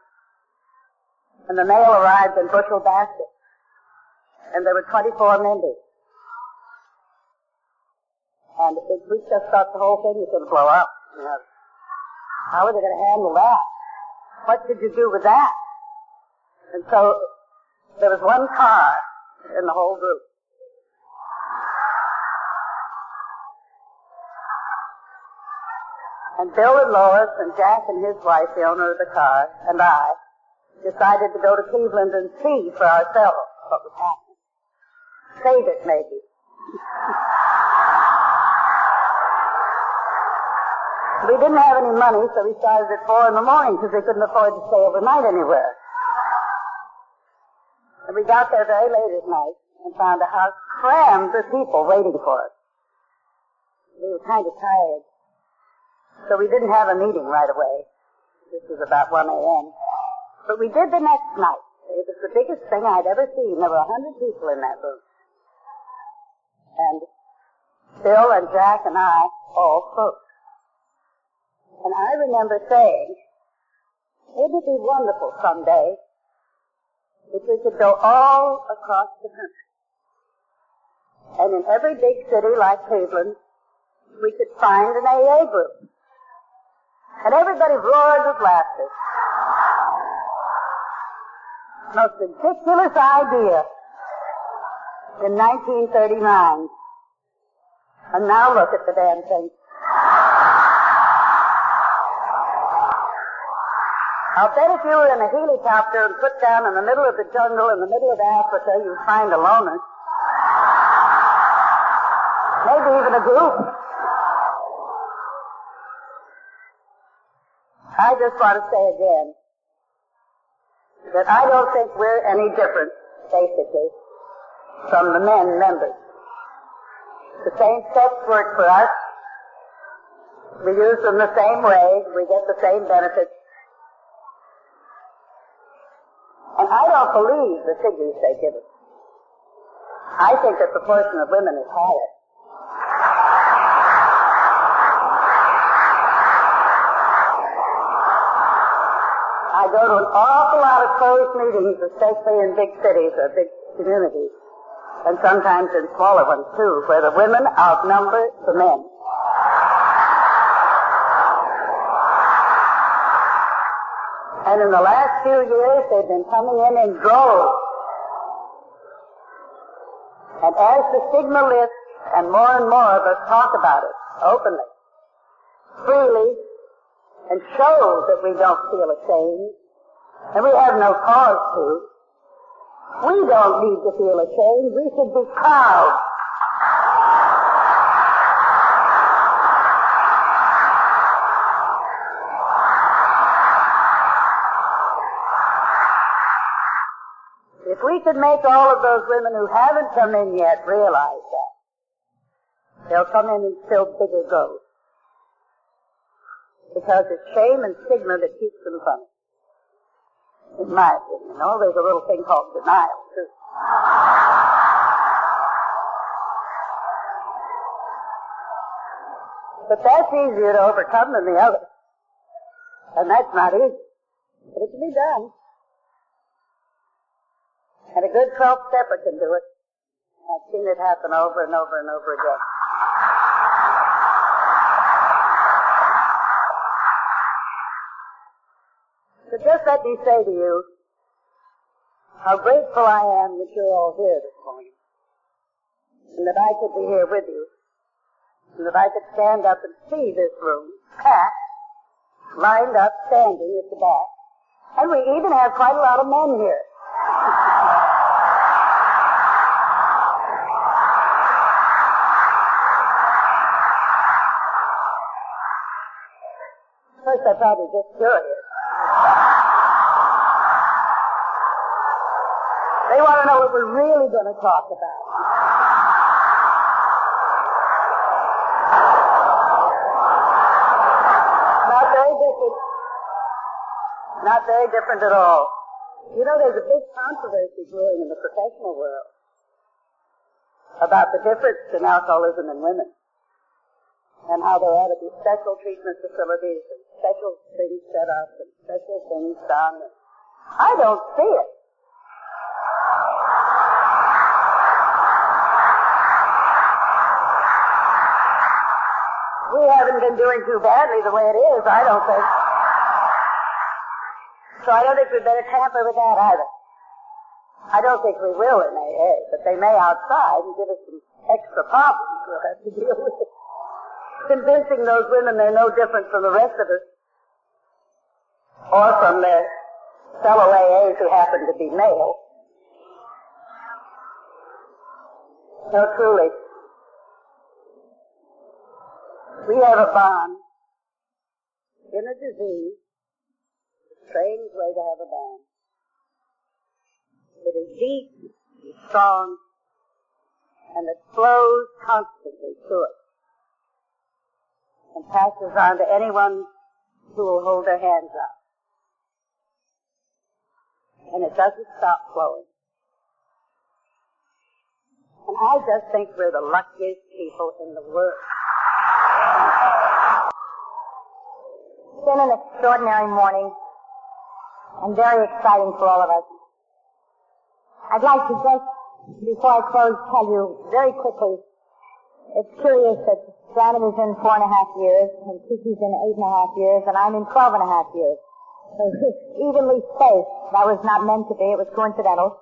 And the mail arrived in bushel baskets. And there were 24 members. And we just thought the whole thing was going to blow up. You know, how are they going to handle that? What did you do with that? And so there was one car in the whole group. And Bill and Lois and Jack and his wife, the owner of the car, and I decided to go to Cleveland and see for ourselves what was happening. Save it, maybe. We didn't have any money, so we started at 4 a.m. because we couldn't afford to stay overnight anywhere. And we got there very late at night and found a house crammed with people waiting for us. We were kind of tired, so we didn't have a meeting right away. This was about 1 a.m. But we did the next night. It was the biggest thing I'd ever seen. There were 100 people in that room. And Bill and Jack and I all spoke. And I remember saying, it would be wonderful someday if we could go all across the country. And in every big city like Cleveland, we could find an AA group. And everybody roared with laughter. Most ridiculous idea in 1939. And now look at the damn thing. I'll bet if you were in a helicopter and put down in the middle of the jungle, in the middle of Africa, you'd find a loner. Maybe even a group. I just want to say again, that I don't think we're any different, basically, from the men members. The same steps work for us. We use them the same way. We get the same benefits. And I don't believe the figures they give us. I think the proportion of women is higher. I go to an awful lot of closed meetings, especially in big cities or big communities, and sometimes in smaller ones, too, where the women outnumber the men. And in the last few years, they've been coming in droves. And as the stigma lifts, and more of us talk about it openly, freely, and show that we don't feel ashamed, and we have no cause to. We don't need to feel ashamed. We should be proud. If we could make all of those women who haven't come in yet realize that, they'll come in and still bigger goals. Because it's shame and stigma that keeps them from it. In my opinion. Oh, there's a little thing called denial, too. But that's easier to overcome than the other. And that's not easy. But it can be done. And a good 12-stepper can do it. I've seen it happen over and over and over again. So just let me say to you how grateful I am that you're all here this morning, and that I could be here with you, and that I could stand up and see this room packed, lined up, standing at the back. And we even have quite a lot of men here. First, they're probably just curious. They want to know what we're really going to talk about. Not very different. Not very different at all. You know, there's a big controversy brewing in the professional world about the difference in alcoholism in women and how there ought to be special treatment facilities and special things set up and special things done. I don't see it. We haven't been doing too badly the way it is, I don't think. So I don't think we'd better tamper with that either. I don't think we will in AA, but they may outside and give us some extra problems we'll have to deal with. Convincing those women they're no different from the rest of us, or from their fellow AAs who happen to be male. No, truly. We have a bond in a disease, a strange way to have a bond. It is deep, it's strong, and it flows constantly through it and passes on to anyone who will hold their hands up. And it doesn't stop flowing. And I just think we're the luckiest people in the world. It's been an extraordinary morning and very exciting for all of us. I'd like to just, before I close, tell you very quickly, it's curious that Janet is in 4.5 years and Kiki's in 8.5 years and I'm in 12.5 years. So evenly spaced. That was not meant to be. It was coincidental.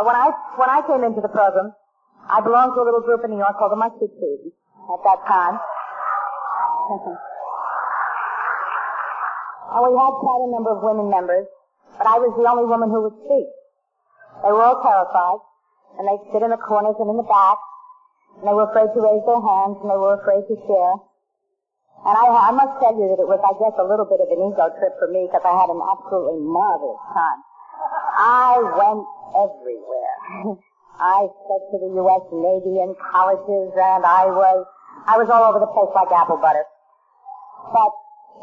But when I came into the program, I belonged to a little group in New York called the Mustard Team at that time. And we had quite a number of women members, but I was the only woman who would speak. They were all terrified, and they'd sit in the corners and in the back, and they were afraid to raise their hands, and they were afraid to share. And I must tell you that it was, I guess, a little bit of an ego trip for me, because I had an absolutely marvelous time. I went everywhere. I said to the U.S. Navy and colleges, and I was all over the place like apple butter. But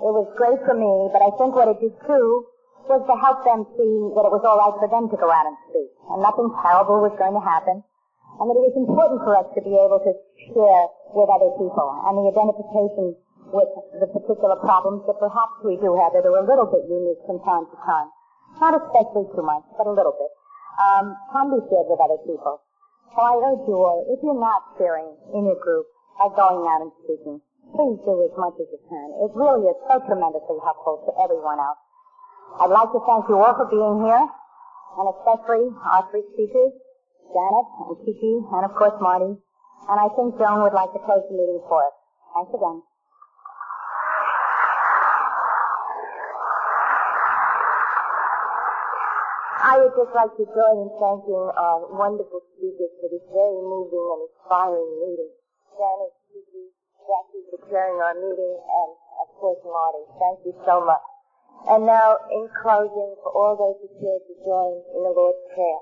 it was great for me, but I think what it did too was to help them see that it was all right for them to go out and speak, and nothing terrible was going to happen, and that it was important for us to be able to share with other people, and the identification with the particular problems that perhaps we do have that are a little bit unique from time to time. Not especially too much, but a little bit. Can be shared with other people. So I urge you all, if you're not sharing in your group by going out and speaking, please do as much as you can. It really is so tremendously helpful to everyone else. I'd like to thank you all for being here, and especially our three speakers, Janet and Kiki, and of course Marty. And I think Joan would like to close the meeting for us. Thanks again. I would just like to join in thanking our wonderful speakers for this very moving and inspiring meeting. Janet, Kiki, Jackie for chairing our meeting, and of course Marty. Thank you so much. And now, in closing, for all those who care to join in the Lord's Prayer.